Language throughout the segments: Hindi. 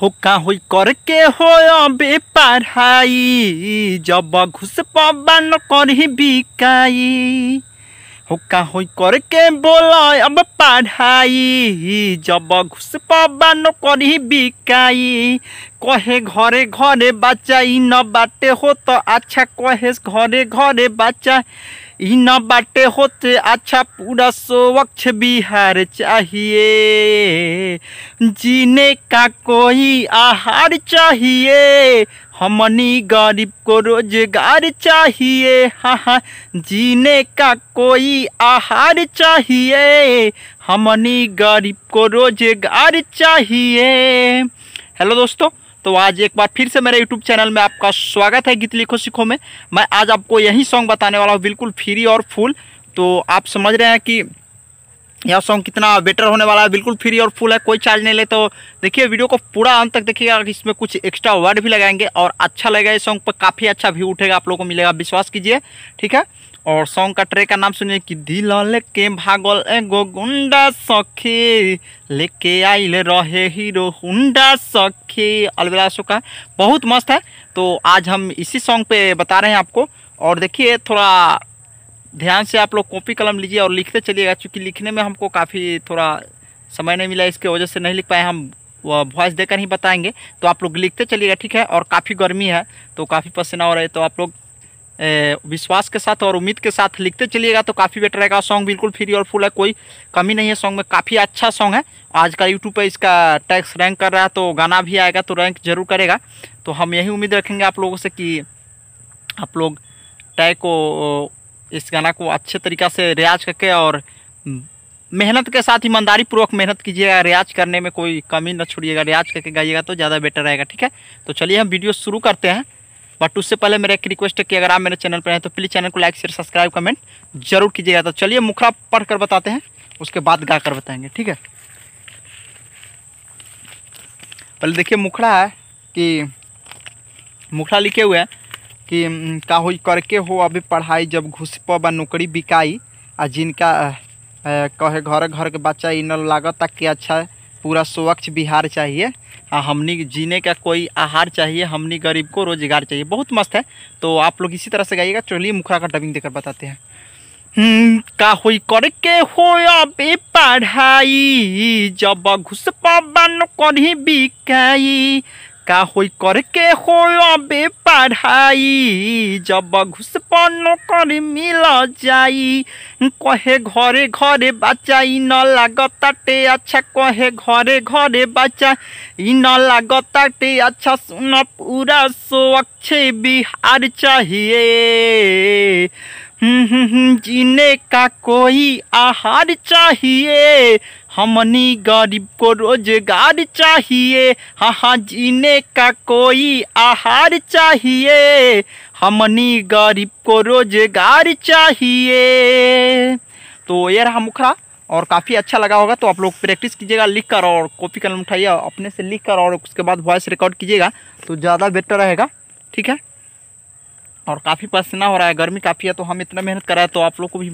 होका हुई करके हो अबे पढ़ाई, जब घुस पवन करही बिकाई। होका हुई करके बोल अब पढ़ाई, जब घुस पवन करही बिकाई। कहे घरे घरे बच्चा न बाटे हो तो अच्छा, कहे घरे घरे बच्चा न बाटे होते अच्छा। पूरा स्वच्छ बिहार चाहिए, जीने का कोई आहार चाहिए। हमनी गरीब को रोजगार चाहिए, हाँ, जीने का कोई आहार चाहिए। हमनी गरीब को रोजगार चाहिए। हेलो दोस्तों, तो आज एक बार फिर से मेरे YouTube चैनल में आपका स्वागत है गीत लिखो सीखो में। मैं आज आपको यही सॉन्ग बताने वाला हूँ, बिल्कुल फ्री और फुल। तो आप समझ रहे हैं कि यह सॉन्ग कितना बेटर होने वाला है। बिल्कुल फ्री और फुल है, कोई चार्ज नहीं ले। तो देखिए वीडियो को पूरा अंत तक देखिएगा, इसमें कुछ एक्स्ट्रा वर्ड भी लगाएंगे और अच्छा लगेगा। इस सॉन्ग पर काफ़ी अच्छा व्यू उठेगा, आप लोगों को मिलेगा, विश्वास कीजिए, ठीक है। और सॉन्ग का ट्रैक का नाम सुनिए कि दिल लेके भागल एगो गुंडा सखे, लेके आइल रहे हीरो हुंडा सखे। अलविदा का बहुत मस्त है। तो आज हम इसी सॉन्ग पे बता रहे हैं आपको। और देखिए थोड़ा ध्यान से आप लोग कॉपी कलम लीजिए और लिखते चलिएगा, क्योंकि लिखने में हमको काफ़ी थोड़ा समय नहीं मिला, इसके वजह से नहीं लिख पाए। हम वॉइस देकर ही बताएंगे, तो आप लोग लिखते चलिएगा, ठीक है। और काफ़ी गर्मी है तो काफ़ी पसीना हो रहा है, तो आप लोग विश्वास के साथ और उम्मीद के साथ लिखते चलिएगा तो काफ़ी बेटर रहेगा। सॉन्ग बिल्कुल फ्री और फुल है, कोई कमी नहीं है सॉन्ग में, काफ़ी अच्छा सॉन्ग है। आज का यूट्यूब पर इसका टैक्स रैंक कर रहा है, तो गाना भी आएगा तो रैंक जरूर करेगा। तो हम यही उम्मीद रखेंगे आप लोगों से कि आप लोग टैग को, इस गाना को अच्छे तरीक़ा से रियाज करके और मेहनत के साथ, ईमानदारी पूर्वक मेहनत कीजिएगा। रियाज करने में कोई कमी न छोड़िएगा, रियाज करके गाइएगा तो ज़्यादा बेटर रहेगा, ठीक है। तो चलिए हम वीडियो शुरू करते हैं, बट उससे पहले मेरा एक रिक्वेस्ट है कि अगर आप मेरे चैनल पर हैं तो प्लीज़ चैनल को लाइक शेयर सब्सक्राइब कमेंट जरूर कीजिएगा। तो चलिए मुखड़ा पढ़ कर बताते हैं, उसके बाद गा कर बताएँगे, ठीक है। पहले देखिए मुखड़ा है कि मुखड़ा लिखे हुए हैं कि का हुई करके हो अभी पढ़ाई, जब घुस पब नौकरी बिकाई। आ जिनका कहे घर घर के बच्चा इन लागत कि अच्छा, पूरा स्वच्छ बिहार चाहिए। हमनी जीने का कोई आहार चाहिए, हमनी गरीब को रोजगार चाहिए। बहुत मस्त है, तो आप लोग इसी तरह से गाइएगा। चलिए मुखड़ा का डबिंग देकर बताते हैं। का हुई करके हो अभी पढ़ाई, जब घुस पबन नौकरी बिकाई। का हुई करके हो अबे पढ़ाई, जब घुस पन कर मिल जाई। कहे घरे घरे बच्चा इन लागताटे अच्छा, कहे घरे घरे बच्चा इन लागताटे अच्छा। सुन पूरा स्वच्छ बिहार चाहिए, जीने का कोई आहार चाहिए। हमनी गरीब को रोजगार चाहिए, हाँ, जीने का कोई आहार चाहिए। हमनी गरीब को रोजगार चाहिए। तो ये रहा मुखड़ा, और काफ़ी अच्छा लगा होगा। तो आप लोग प्रैक्टिस कीजिएगा लिख कर, और कॉपी कलम उठाइए अपने से लिख कर, और उसके बाद वॉइस रिकॉर्ड कीजिएगा तो ज़्यादा बेटर रहेगा, ठीक है। और काफ़ी पसीना हो रहा है, गर्मी काफ़ी है, तो हम इतना मेहनत कर रहे हैं, तो आप लोग को भी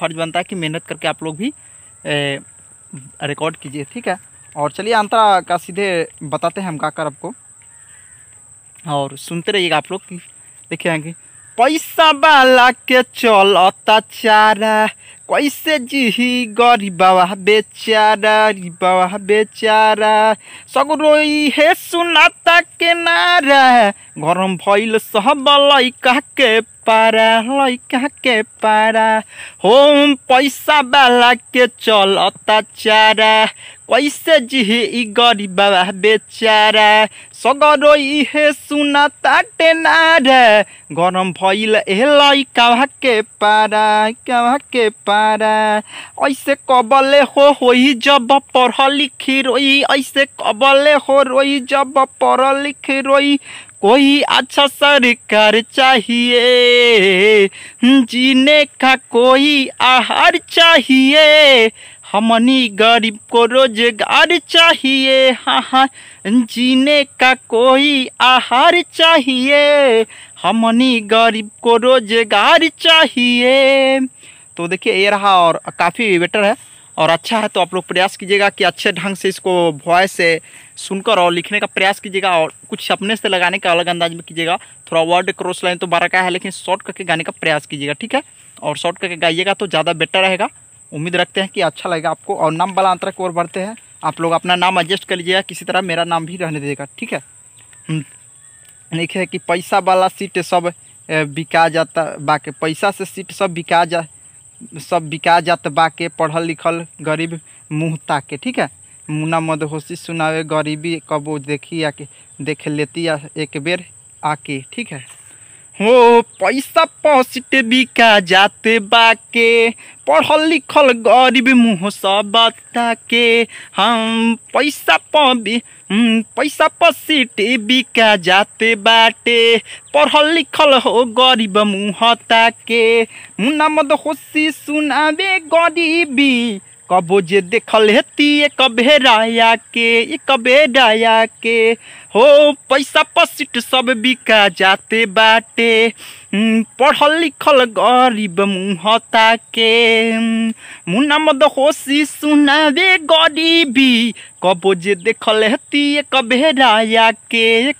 फर्ज बनता है कि मेहनत करके आप लोग भी रिकॉर्ड कीजिए, ठीक है। और चलिए अंतरा का सीधे बताते हैं हम गाकर आपको, और सुनते रहिएगा आप लोग। देखेंगे पैसा वाला के चलता चारा, कैसे जीही गरीबवा बेचारा। रिबवा बेचारा सगरोई हे सुनाता के नारा, गरम भइल सब लैका के पारा, लैका के पारा। होम पैसा वाला के चलता चारा, कैसे जीही गरीबवा बेचारा। सगरोई हे सुनाता के नारा, गरम भइल ए लैका के पारा, लैका के पारा। ऐसे कबले होई जब पढ़ लिखी रोई, ऐसे कबले हो रोई जब पढ़ लिखी रोई। कोई अच्छा सरकार चाहिए, जीने का कोई आहार चाहिए। हमनी गरीब को रोजगार चाहिए, हाँ, जीने का कोई आहार चाहिए। हमनी गरीब को रोजगार चाहिए। तो देखिए ये रहा, और काफ़ी बेटर है। और अच्छा है तो आप लोग प्रयास कीजिएगा कि अच्छे ढंग से इसको वॉइस से सुनकर और लिखने का प्रयास कीजिएगा और कुछ अपने से लगाने का अलग अंदाज में कीजिएगा। थोड़ा वर्ड क्रॉस लाइन तो बारह का है लेकिन शॉर्ट करके गाने का प्रयास कीजिएगा, ठीक है। और शॉर्ट करके गाइएगा तो ज़्यादा बेटर रहेगा। उम्मीद रखते हैं कि अच्छा लगेगा आपको। और नाम वाला अंतरा की ओर बढ़ते हैं। आप लोग अपना नाम एडजस्ट कर लीजिएगा, किसी तरह मेरा नाम भी रहने देगा, ठीक है। देखिए कि पैसा वाला सीट सब बिका जाता बाके, पैसा से सीट सब बिका जात बाके, पढ़ल लिखल गरीब मुँह ताके, ठीक है। मुना मदहोशी सुनावे गरीबी कबो देखी आके, देख लेती या एक बेर आके, ठीक है। हो पैसा पॉसिट बिका जाते बाके, पढ़ल लिखल गरीब मुँह सब ताके, हम पैसा पर सीट बिका जाते बाटे, पढ़ल लिखल हो गरीब मुँह ताके, मुना मदहोशी सुनावे गरीबी कबो जे देखल हेती एक बेराया के, हो पैसा पर सीट सब बिका जाते बाटे, पढ़ल लिखल गरीब मुँह ताके, मुना मदहोशी सुनावे गरीबी कबो जे देखल हेती एक बेराया के,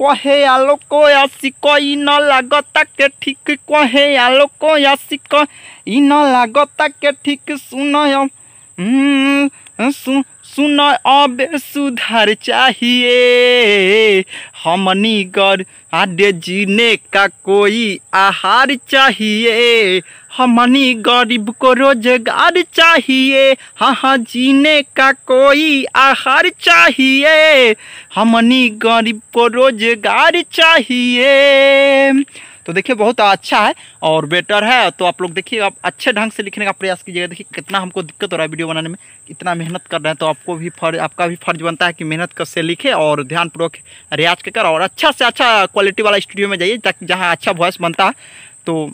कहे आलो को सिकई न लागता के ठीक, कहे आलो को सिकई न लागता के ठीक, सुन अब सुधार चाहिए, हमनी गर आडे जीने का कोई आहार चाहिए, हमनी गरीब को रोजगार चाहिए, हाँ जीने का कोई आहार चाहिए, हमनी गरीब को रोजगार चाहिए। तो देखिए बहुत अच्छा है और बेटर है। तो आप लोग देखिए आप अच्छे ढंग से लिखने का प्रयास कीजिएगा। देखिए कितना हमको दिक्कत हो रहा है वीडियो बनाने में, इतना मेहनत कर रहे हैं, तो आपको भी फर्ज, आपका भी फर्ज बनता है कि मेहनत कर से लिखे और ध्यानपूर्वक रियाज कर और अच्छा से अच्छा क्वालिटी वाला स्टूडियो में जाइए ताकि जहाँ अच्छा वॉइस बनता है तो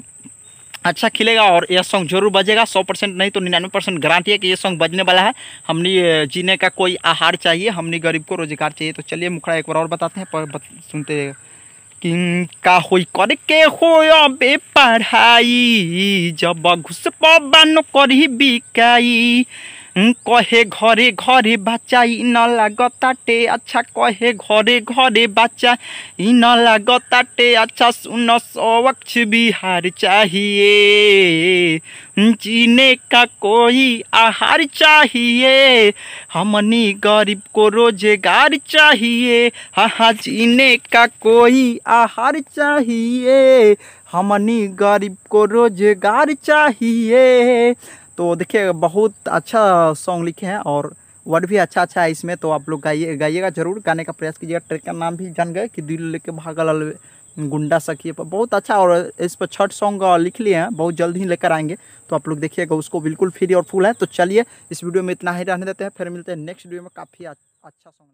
अच्छा खिलेगा। और यह सॉन्ग जरूर बजेगा, 100% नहीं तो 99% गारंटी है कि ये सॉन्ग बजने वाला है। हमने जीने का कोई आहार चाहिए, हमने गरीब को रोजगार चाहिए। तो चलिए मुखड़ा एक बार और बताते हैं, सुनते रहेगा। का होई करके हो अबे पढ़ाई, जब घुस पवन करी बिकाई, कहे घरे घरे बचाई न लागताटे अच्छा, कहे घरे घरे बचाई न लागताटे अच्छा, सुन स्वच्छ बिहार चाहिए, जीने का कोई आहार चाहिए, हमनी गरीब को रोजगार चाहिए, हाँ जीने का कोई आहार चाहिए, हमनी गरीब को रोजगार चाहिए। तो देखिए बहुत अच्छा सॉन्ग लिखे हैं और वर्ड भी अच्छा अच्छा है इसमें। तो आप लोग गाइएगा जरूर, गाने का प्रयास कीजिएगा। ट्रैक का नाम भी जान गए कि दिल लेके भागल गुंडा सखी पर, बहुत अच्छा। और इस पर 6 सॉन्ग लिख लिए हैं, बहुत जल्द ही लेकर आएंगे, तो आप लोग देखिएगा उसको, बिल्कुल फ्री और फुल है। तो चलिए इस वीडियो में इतना ही रहने देते हैं, फिर मिलते हैं नेक्स्ट वीडियो में काफ़ी अच्छा सॉन्ग।